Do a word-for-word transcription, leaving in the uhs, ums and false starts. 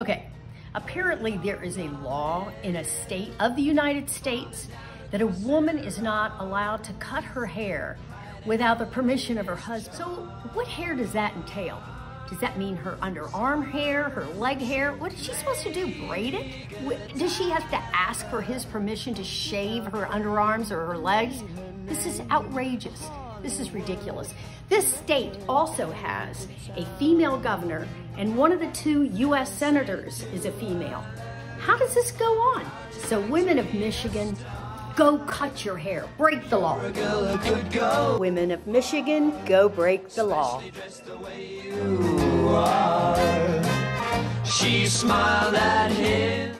Okay, apparently there is a law in a state of the United States that a woman is not allowed to cut her hair without the permission of her husband. So what hair does that entail? Does that mean her underarm hair, her leg hair? What is she supposed to do, braid it? Does she have to ask for his permission to shave her underarms or her legs? This is outrageous. This is ridiculous. This state also has a female governor, and one of the two U S senators is a female. How does this go on? So women of Michigan, go cut your hair. Break the law. Women of Michigan, go break the law. She smiled at him.